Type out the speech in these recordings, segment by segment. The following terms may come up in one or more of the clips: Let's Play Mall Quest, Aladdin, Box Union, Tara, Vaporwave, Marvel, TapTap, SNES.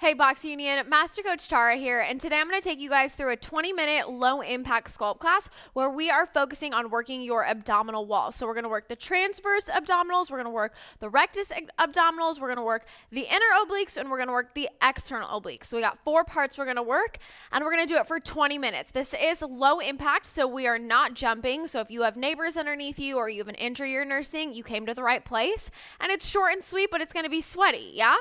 Hey Box Union, Master Coach Tara here, and today I'm going to take you guys through a 20-minute low impact sculpt class where we are focusing on working your abdominal wall. So we're going to work the transverse abdominals, we're going to work the rectus abdominals, we're going to work the inner obliques, and we're going to work the external obliques. So we got four parts we're going to work, and we're going to do it for 20 minutes. This is low impact, so we are not jumping. So if you have neighbors underneath you or you have an injury you're nursing, you came to the right place. And it's short and sweet, but it's going to be sweaty, yeah?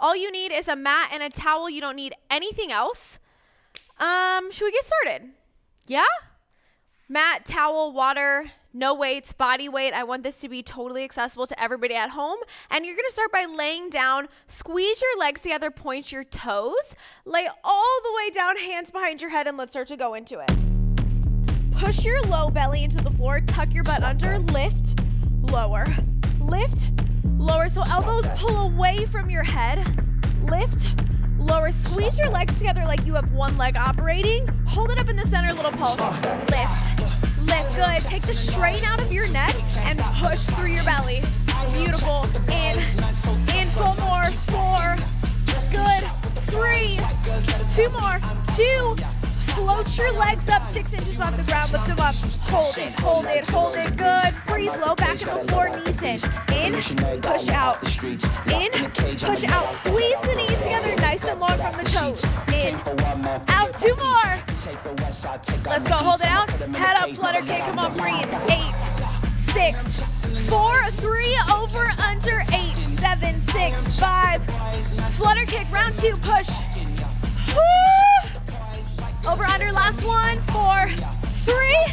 All you need is a mat and a towel. You don't need anything else. Should we get started? Yeah? Mat, towel, water, no weights, body weight. I want this to be totally accessible to everybody at home. And you're going to start by laying down, squeeze your legs together, point your toes, lay all the way down, hands behind your head, and let's start to go into it. Push your low belly into the floor, tuck your butt under, lift, lower, lift, lower, so elbows pull away from your head. Lift, lower, squeeze your legs together like you have one leg operating. Hold it up in the center, little pulse. Lift, lift, good. Take the strain out of your neck and push through your belly. Beautiful, in, four more, four, good, three, two more, two. Float your legs up 6 inches off the ground, lift them up, hold it, hold it, hold it, good, breathe, low back to the floor, knees in, push out, squeeze the knees together, nice and long from the toes, in, out, two more, let's go, hold it out, head up, flutter kick, come on, breathe, 8, 6, 4, 3, over, under, 8, 7, 6, 5, flutter kick, round two, push, over, under, last one, 4, 3,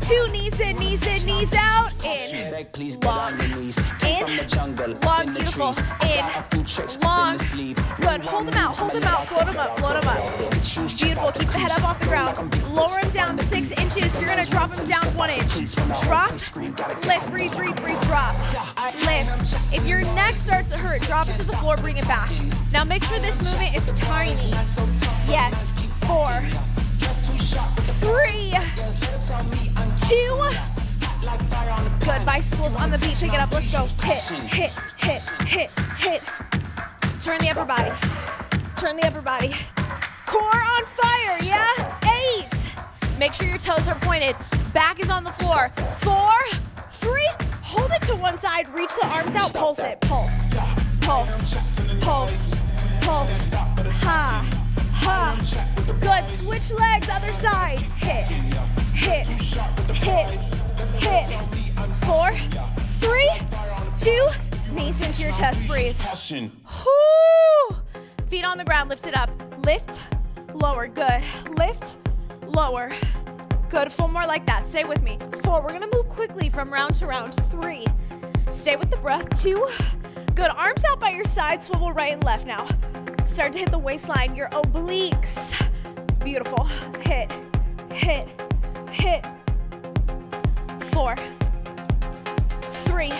2, knees in, knees in, knees out, in, long, in, long, beautiful, in, long, good, hold them out, float them up, beautiful, keep the head up off the ground, lower them down 6 inches, you're gonna drop them down 1 inch, drop, lift, breathe, breathe, breathe, drop, lift, if your neck starts to hurt, drop it to the floor, bring it back, now make sure this movement is tiny, yes, 4, 3, 2, good, bicycles on the beat, pick it up, let's go, hit, hit, hit, hit, hit, turn the upper body, core on fire, yeah, 8, make sure your toes are pointed, back is on the floor, 4, 3, hold it to one side, reach the arms out, pulse it, pulse, pulse, pulse, pulse, ha, ha, good, switch legs, other side, hit, hit, hit, hit, 4, 3, 2, knees into your chest, breathe, whoo, feet on the ground, lift it up, lift, lower, good, lift, lower, good, 4 more like that, stay with me, 4, we're gonna move quickly from round to round, 3, stay with the breath, 2, good, arms out by your side, swivel right and left now, start to hit the waistline, your obliques, beautiful, hit, hit, hit, 4, 3,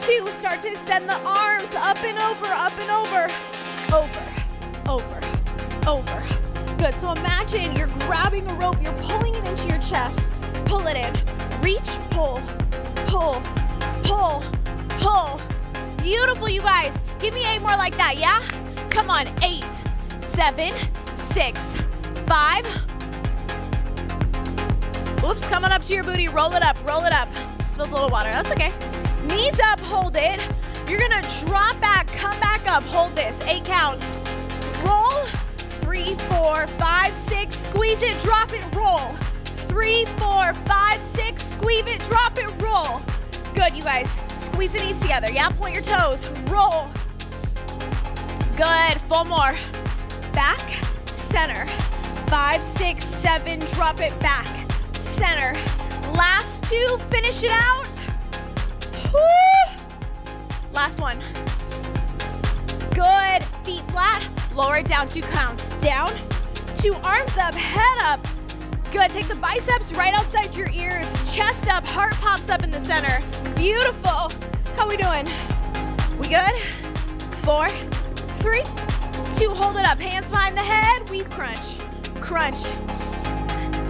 2, start to extend the arms up and over, up and over, over, over, over, good, so imagine you're grabbing a rope, you're pulling it into your chest, pull it in, reach, pull, pull, pull, pull, beautiful, you guys. Give me 8 more like that, yeah? Come on, 8, 7, 6, 5. Oops, coming up to your booty, roll it up, roll it up. Spilled a little water, that's okay. Knees up, hold it. You're gonna drop back, come back up, hold this, 8 counts. Roll, 3, 4, 5, 6, squeeze it, drop it, roll. 3, 4, 5, 6, squeeze it, drop it, roll. Good, you guys, squeeze the knees together, yeah? Point your toes, roll. Good, 4 more, back, center, 5, 6, 7, drop it back, center, last 2, finish it out, woo, last one, good, feet flat, lower it down, 2 counts, down, 2, arms up, head up, good, take the biceps right outside your ears, chest up, heart pops up in the center, beautiful, how we doing, we good, 4, 3, 2, hold it up, hands behind the head, we crunch, crunch,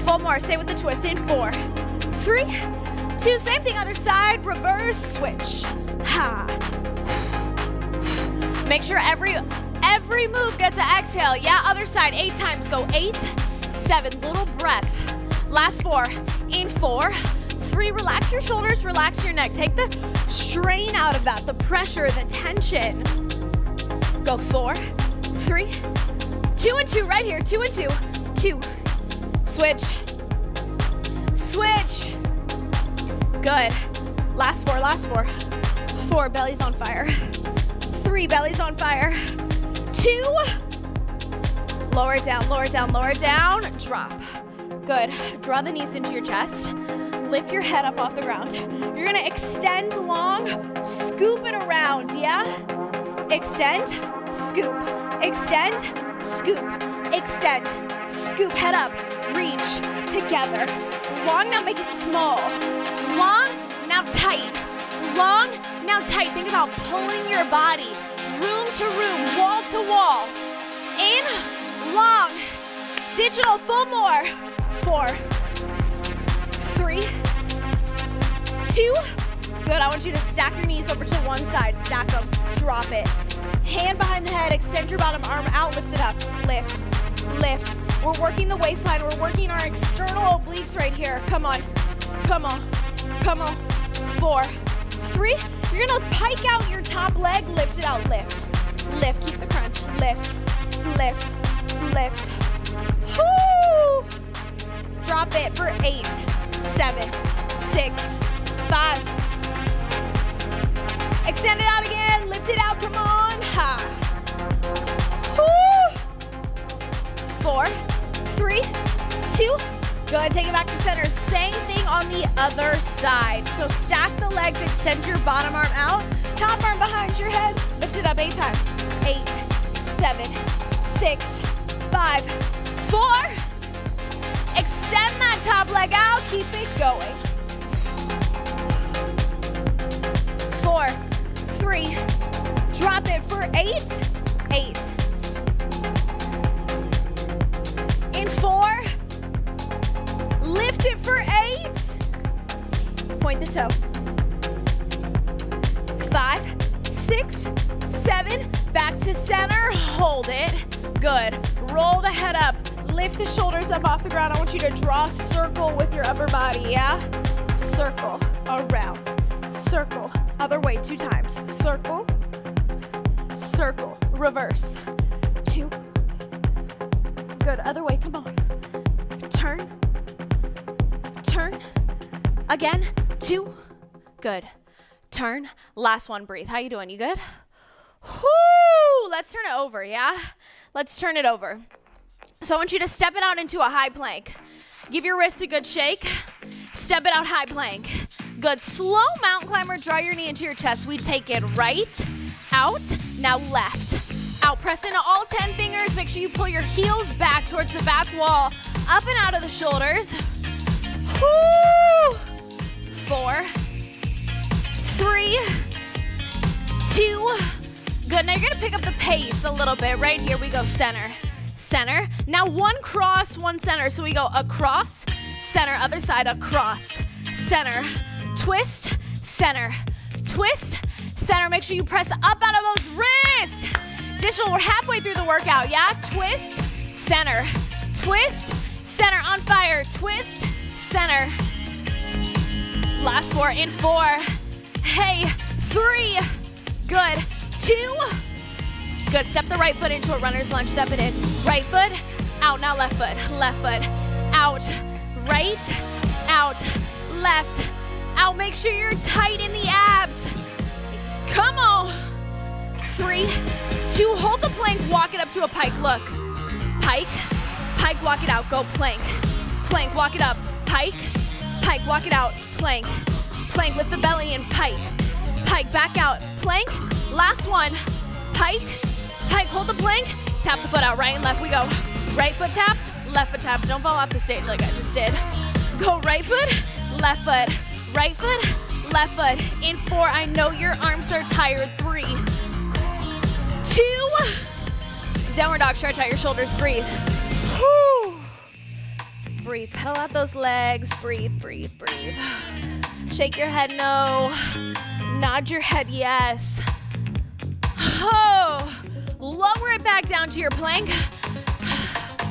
4 more, stay with the twist, in 4, 3, 2, same thing, other side, reverse, switch, ha, make sure every Every move gets an exhale. Yeah, other side, 8 times. Go 8, 7, little breath. Last 4, in 4, 3, relax your shoulders, relax your neck. Take the strain out of that, the pressure, the tension. Go 4, 3, 2 and 2 right here, 2 and 2, 2. Switch, switch. Good. Last 4, last 4, 4, bellies on fire. 3, bellies on fire. 2, lower down, lower down, lower down, drop. Good, draw the knees into your chest, lift your head up off the ground. You're gonna extend long, scoop it around, yeah? Extend, scoop, extend, scoop, extend, scoop, head up, reach, together. Long, now make it small. Long, now tight. Long, now tight. Think about pulling your body. Room to room, wall to wall. In, long, digital, full more. 4, 3, 2. Good, I want you to stack your knees over to one side. Stack them, drop it. Hand behind the head, extend your bottom arm out, lift it up. Lift, lift. We're working the waistline, we're working our external obliques right here. Come on, come on, come on. 4, 3. You're gonna pike out your top leg, lift it out, lift, lift, keep the crunch, lift, lift, lift. Woo! Drop it for 8, 7, 6, 5. Extend it out again, lift it out, come on, ha. Woo! 4, 3, 2. Good, take it back to center. Same thing on the other side. So stack the legs, extend your bottom arm out, top arm behind your head, lift it up 8 times. 8, 7, 6, 5, 4. Extend that top leg out, keep it going. 4, 3, drop it for 8, 8. In 4, lift it for 8. Point the toe. 5, 6, 7. Back to center. Hold it. Good. Roll the head up. Lift the shoulders up off the ground. I want you to draw a circle with your upper body, yeah? Circle. Around. Circle. Other way. 2 times. Circle. Circle. Reverse. 2. Good. Other way. Come on. Turn. Turn, again, 2, good. Turn, last one, breathe. How you doing, you good? Whoo, let's turn it over, yeah? Let's turn it over. So I want you to step it out into a high plank. Give your wrists a good shake. Step it out, high plank. Good, slow mountain climber, draw your knee into your chest. We take it right, out, now left. Out, press into all 10 fingers. Make sure you pull your heels back towards the back wall. Up and out of the shoulders. Woo! 4, 3, 2. Good, now you're gonna pick up the pace a little bit. Right here we go, center, center. Now one cross, one center. So we go across, center, other side, across, center. Twist, center, twist, center. Make sure you press up out of those wrists. Digital, we're halfway through the workout, yeah? Twist, center, twist, center, on fire, twist, center. Last 4, in 4. Hey, 3. Good. 2. Good. Step the right foot into a runner's lunge. Step it in. Right foot, out, now left foot. Left foot, out, right, out, left, out. Make sure you're tight in the abs. Come on. 3, 2. Hold the plank. Walk it up to a pike. Look. Pike, pike, walk it out. Go plank. Plank, walk it up. Pike, pike, walk it out, plank, plank, lift the belly in, pike, pike, back out, plank, last one, pike, pike, hold the plank, tap the foot out, right and left we go, right foot taps, left foot taps, don't fall off the stage like I just did, go right foot, left foot, in 4, I know your arms are tired, 3, 2, downward dog, stretch out your shoulders, breathe. Breathe, pedal out those legs, breathe, breathe, breathe. Shake your head no, nod your head yes. Oh, lower it it back down to your plank.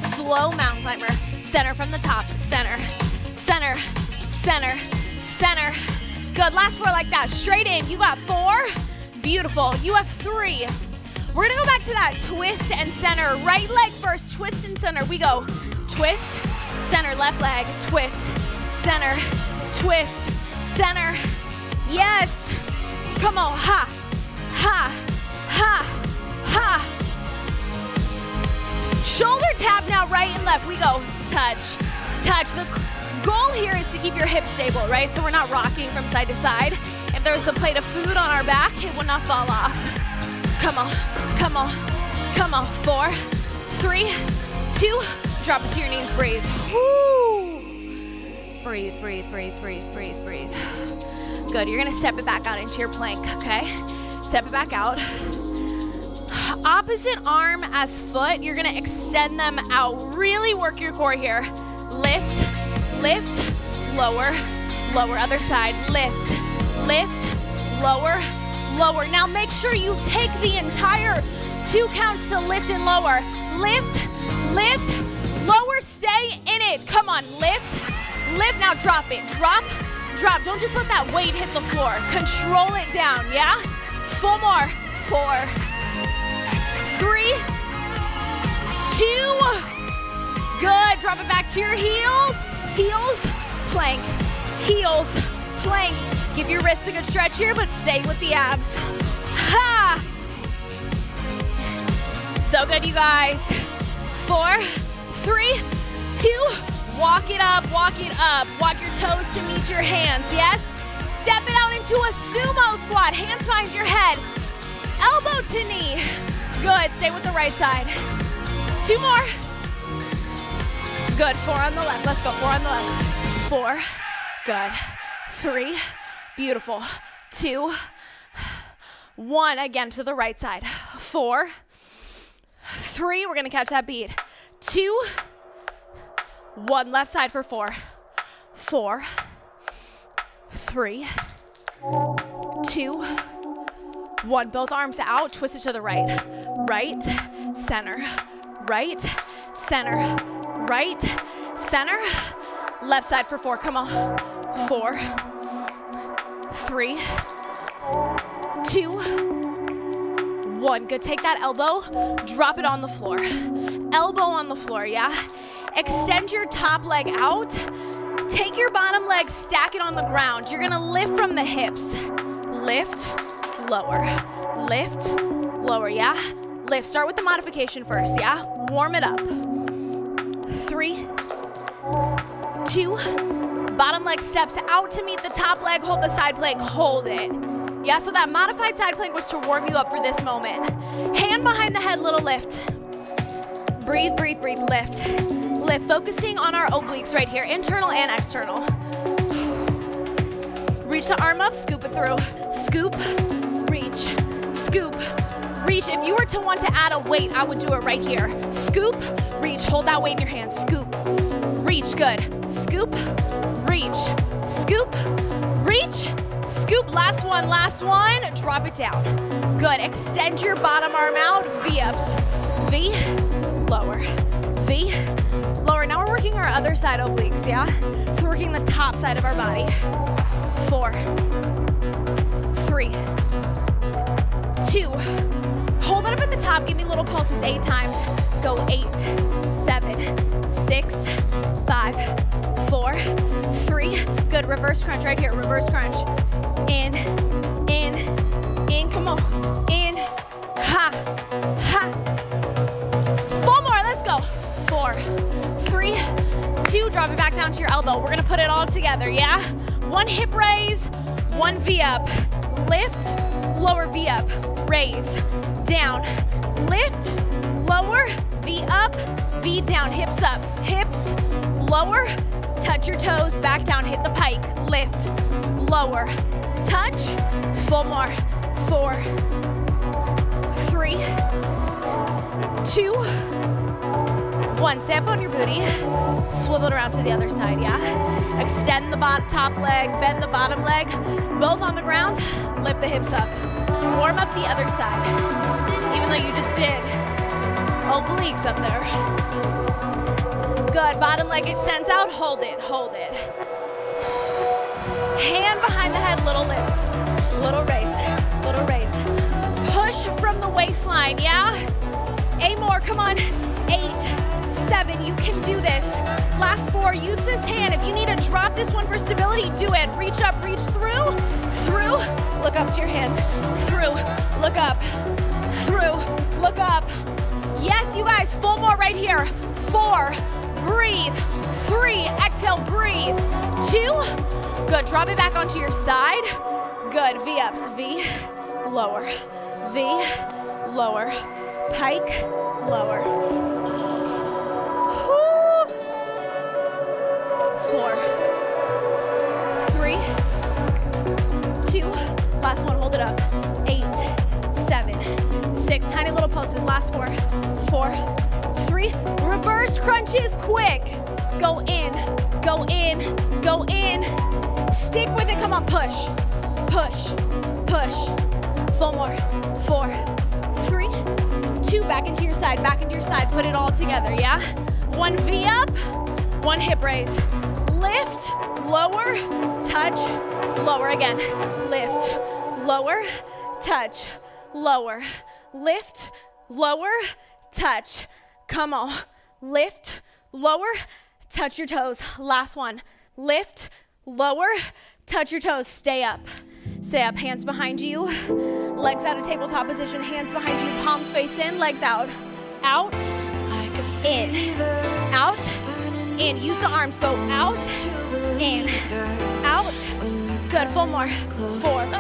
Slow mountain climber. Center from the top. Center, center, center, center. Good, last four like that. Straight in, you got four. Beautiful, you have three. We're gonna go back to that twist and center. Right leg first, twist and center. We go twist, center, left leg, twist, center, twist, center. Yes, come on, ha, ha, ha, ha. Shoulder tap now, right and left. We go touch, touch. The goal here is to keep your hips stable, right? So we're not rocking from side to side. If there's a plate of food on our back, it will not fall off. Come on, come on, come on. 4, 3, 2, drop it to your knees, breathe. Woo. Breathe, breathe, breathe, breathe, breathe, breathe. Good, you're gonna step it back out into your plank, okay? Step it back out. Opposite arm as foot, you're gonna extend them out. Really work your core here. Lift, lift, lower, lower, other side. Lift, lift, lower, lower. Now make sure you take the entire 2 counts to lift and lower. Lift, lift, lower, stay in it. Come on, lift, lift. Now drop it, drop, drop. Don't just let that weight hit the floor. Control it down, yeah? 4 more, 4, 3, 2. Good, drop it back to your heels. Heels, plank, heels, plank. Give your wrists a good stretch here, but stay with the abs. Ha! So good, you guys. 4, 3, 2, walk it up, walk it up. Walk your toes to meet your hands, yes? Step it out into a sumo squat. Hands behind your head, elbow to knee. Good, stay with the right side. 2 more. Good, 4 on the left. Let's go, 4 on the left. 4, good. 3, beautiful. 2, 1, again to the right side. 4, 3, we're gonna catch that beat. 2, 1, left side for 4. 4, 3, 2, 1, both arms out, twist it to the right. Right, center, right, center, right, center. Left side for 4, come on. 4, 3, 2, 1. Good, take that elbow, drop it on the floor. Elbow on the floor, yeah? Extend your top leg out. Take your bottom leg, stack it on the ground. You're gonna lift from the hips. Lift, lower, yeah? Lift, start with the modification first, yeah? Warm it up. 3, 2, bottom leg steps out to meet the top leg, hold the side plank, hold it. Yeah, so that modified side plank was to warm you up for this moment. Hand behind the head, little lift. Breathe, breathe, breathe, lift. Lift, focusing on our obliques right here, internal and external. Reach the arm up, scoop it through. Scoop, reach, scoop, reach. If you were to want to add a weight, I would do it right here. Scoop, reach, hold that weight in your hand, scoop, reach, good. Scoop, reach, scoop, reach, scoop. Last one, drop it down. Good, extend your bottom arm out, V-ups. V, lower, V, lower. Now we're working our other side obliques, yeah? So working the top side of our body. 4, 3, 2. Hold it up at the top, give me little pulses 8 times. Go 8, 7, 6, 5, 4, 3. Good, reverse crunch right here, reverse crunch. In, come on, in, ha, ha. 4 more, let's go. 4, 3, 2, drop it back down to your elbow. We're gonna put it all together, yeah? 1 hip raise, 1 V-up. Lift, lower, V-up, raise, down. Lift, lower, V-up, V down, hips up, hips, lower, touch your toes, back down, hit the pike, lift, lower, touch, 4 more, 4, 3, 2, 1, step on your booty, swivel it around to the other side, yeah? Extend the top leg, bend the bottom leg, both on the ground, lift the hips up, warm up the other side, even though you just did colleagues up there. Good, bottom leg extends out, hold it, hold it. Hand behind the head, little lifts, little raise, little raise. Push from the waistline, yeah? 8 more, come on, 8, 7, you can do this. Last 4, use this hand. If you need to drop this one for stability, do it. Reach up, reach through, through, look up to your hand, through, look up, through, look up. Yes, you guys, full more right here. 4, breathe, 3, exhale, breathe, 2, good, drop it back onto your side. Good, V-ups, V, lower, V, lower, pike, lower. 4, 3, 2, last 1, hold it up. 8, 7, 6, tiny little pulses, last 4, 4, 3, reverse crunches, quick. Go in, go in, go in. Stick with it, come on, push, push, push. 4 more, 4, 3, 2, back into your side, back into your side. Put it all together, yeah? 1 V up, 1 hip raise. Lift, lower, touch, lower again. Lift, lower, touch, lower. Lift, lower, touch. Come on. Lift, lower, touch your toes. Last 1. Lift, lower, touch your toes. Stay up. Stay up, hands behind you, legs out of tabletop position, hands behind you, palms face in, legs out, out, in, out, in. Use the arms, go out, in, out. Good, full more. 4, 3,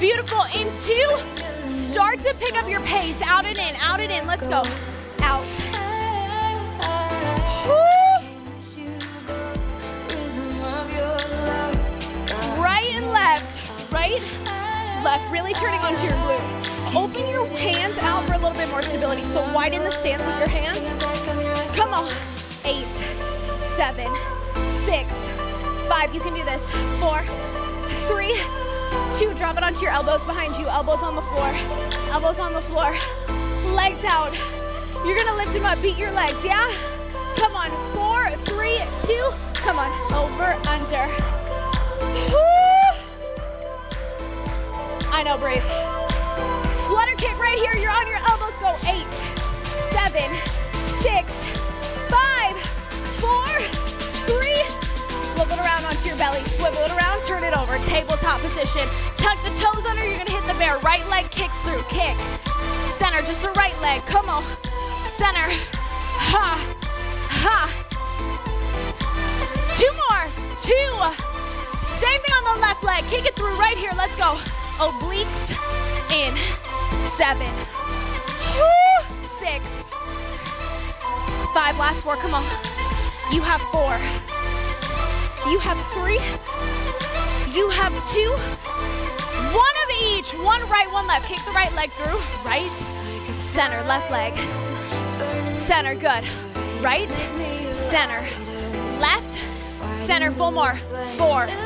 beautiful. In 2, start to pick up your pace, out and in, out and in. Let's go, out. Right and left, right, left, really turning onto your glute. Open your hands out for a little bit more stability, so widen the stance with your hands. Come on, 8, 7, 6, 5, you can do this. 4, 3, 2, drop it onto your elbows behind you, elbows on the floor, elbows on the floor, legs out. You're gonna lift them up, beat your legs, yeah? Come on, 4, 3, 2, come on, over, under. I know, breathe. Flutter kick right here, you're on your elbows, go. 8, 7, 6, 5, 4, 3, swivel it around onto your belly, swivel it around, turn it over, tabletop position. Tuck the toes under, you're gonna hit the bear, right leg kicks through, kick. Center, just the right leg, come on. Center, ha, ha. 2 more, 2. Same thing on the left leg, kick it through right here, let's go. Obliques in, 7, woo, 6, 5, last 4, come on. You have 4, you have 3, you have 2, 1 of each, 1 right, 1 left. Kick the right leg through, right, center, left leg, center, good. Right, center, left, center, full more, 4, 3,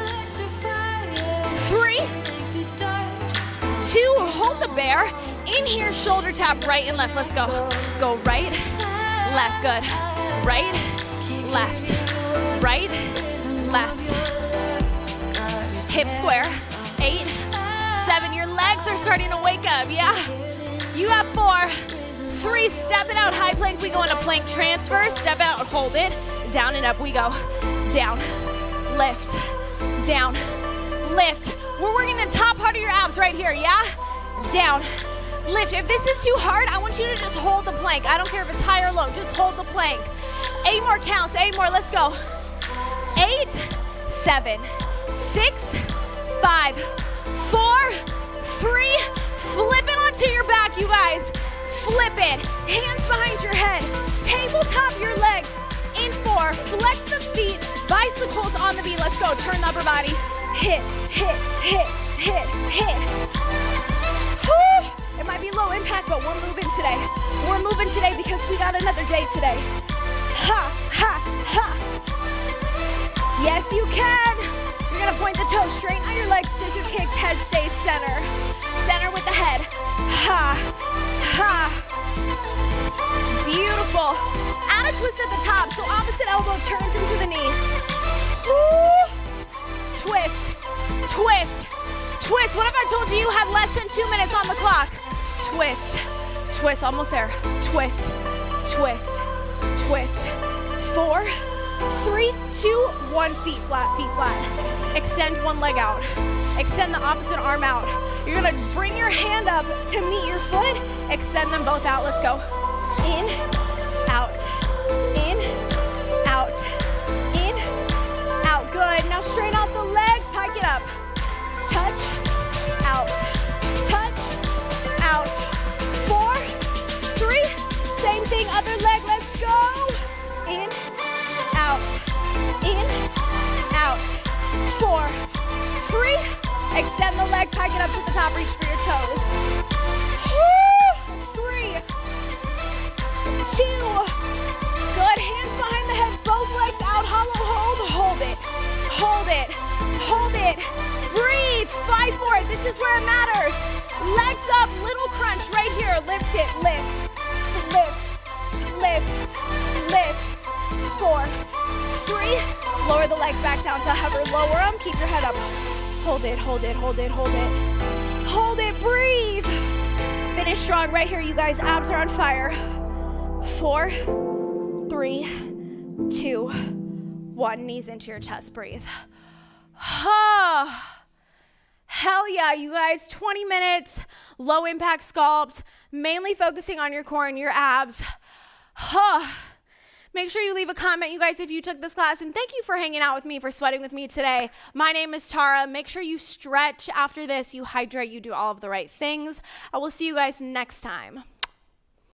2, hold the bear. In here, shoulder tap, right and left, let's go. Go right, left, good. Right, left, right, left. Hip square, 8, 7, your legs are starting to wake up, yeah? You have 4, 3, step it out, high plank, we go into plank transfer, step out, hold it, down and up we go. Down, lift, down, lift. We're working the top part of your abs right here, yeah? Down, lift. If this is too hard, I want you to just hold the plank. I don't care if it's high or low, just hold the plank. 8 more counts, 8 more, let's go. 8, 7, 6, 5, 4, 3, flip it onto your back, you guys. Flip it, hands behind your head, tabletop your legs. In 4, flex the feet, bicycles on the beat. Let's go, turn the upper body. Hit, hit, hit, hit, hit. Woo. It might be low impact, but we're moving today. We're moving today because we got another day today. Ha, ha, ha. Yes, you can. You're gonna point the toe straight on your legs, scissor kicks, head stays center. Center with the head. Ha, ha. Beautiful. Add a twist at the top, so opposite elbow turns into the knee. Woo. Twist, twist, twist. What if I told you you had less than 2 minutes on the clock? Twist, twist, almost there. Twist, twist, twist. 4, 3, 2, 1, feet flat, feet flat. Extend one leg out. Extend the opposite arm out. You're gonna bring your hand up to meet your foot. Extend them both out, let's go. In, out, in, out, in, out, good. Now straighten out the leg, pike it up. Touch, out, touch, out. 4, 3, same thing, other leg, let's go. In, out, in, out. 4, 3, extend the leg, pike it up to the top, reach for your toes. Woo! 3, 2, good, hands behind the head, both legs out, hollow hold, hold it, hold it, hold it, breathe, fight for it, this is where it matters. Legs up, little crunch right here, lift it, lift, lift, lift, lift. 4, 3, lower the legs back down to hover, lower them, keep your head up. Hold it, hold it, hold it, hold it. Hold it, breathe. Finish strong right here, you guys, abs are on fire. 4, 3, 2, 1, knees into your chest, breathe. Ah. Hell yeah, you guys, 20 minutes, low impact sculpt, mainly focusing on your core and your abs. Huh. Make sure you leave a comment, you guys, if you took this class, and thank you for hanging out with me, for sweating with me today. My name is Tara. Make sure you stretch after this, you hydrate, you do all of the right things. I will see you guys next time.